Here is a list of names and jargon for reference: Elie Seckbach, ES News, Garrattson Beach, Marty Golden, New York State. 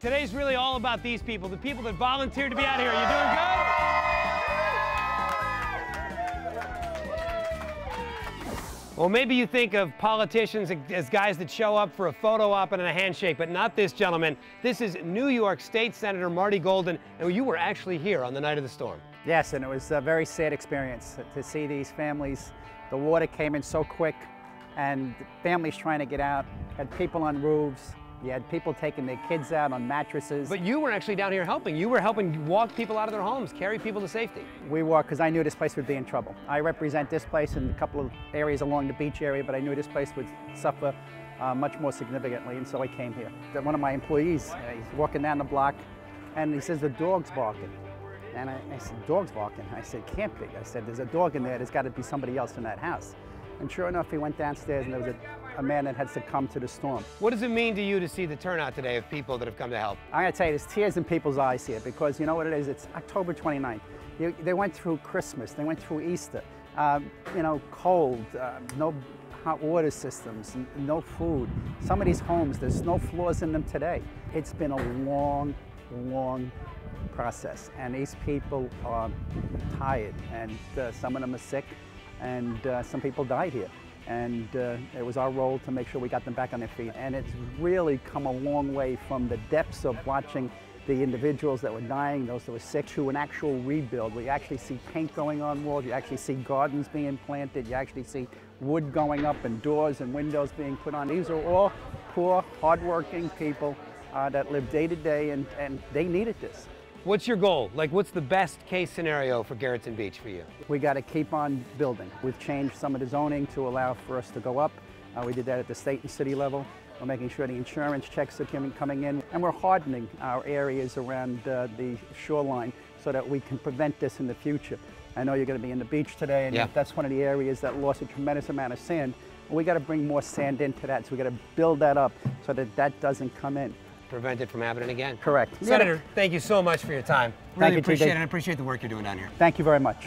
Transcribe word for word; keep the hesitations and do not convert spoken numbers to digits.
Today's really all about these people, the people that volunteered to be out here. You doing good? Well, maybe you think of politicians as guys that show up for a photo op and a handshake, but not this gentleman. This is New York State Senator Marty Golden, and you were actually here on the night of the storm. Yes, and it was a very sad experience to see these families. The water came in so quick, and families trying to get out, had people on roofs. You had people taking their kids out on mattresses. But you were actually down here helping. You were helping walk people out of their homes, carry people to safety. We walked because I knew this place would be in trouble. I represent this place in a couple of areas along the beach area, but I knew this place would suffer uh, much more significantly, and so I came here. One of my employees, uh, he's walking down the block, and he says, the dog's barking. And I, I said, dog's barking? I said, can't be. I said, there's a dog in there. There's got to be somebody else in that house. And sure enough, he went downstairs, and there was a, a man that had succumbed to the storm. What does it mean to you to see the turnout today of people that have come to help? I gotta tell you, there's tears in people's eyes here, because you know what it is? It's October twenty-ninth. You, they went through Christmas, they went through Easter, uh, you know, cold, uh, no hot water systems, no food. Some of these homes, there's no floors in them today. It's been a long, long process, and these people are tired, and uh, some of them are sick. And uh, some people died here. And uh, it was our role to make sure we got them back on their feet. And it's really come a long way from the depths of watching the individuals that were dying, those that were sick, to an actual rebuild. We actually see paint going on walls, you actually see gardens being planted, you actually see wood going up and doors and windows being put on. These are all poor, hardworking people uh, that live day to day, and, and they needed this. What's your goal? Like, what's the best case scenario for Garrattson Beach for you? We got to keep on building. We've changed some of the zoning to allow for us to go up. Uh, we did that at the state and city level. We're making sure the insurance checks are coming in, and we're hardening our areas around uh, the shoreline so that we can prevent this in the future. I know you're going to be in the beach today, and yeah, that's one of the areas that lost a tremendous amount of sand. We got to bring more sand into that, so we got to build that up so that that doesn't come in. Prevent it from happening again. Correct. Senator, thank you so much for your time. Really appreciate it, and I appreciate the work you're doing down here. Thank you very much.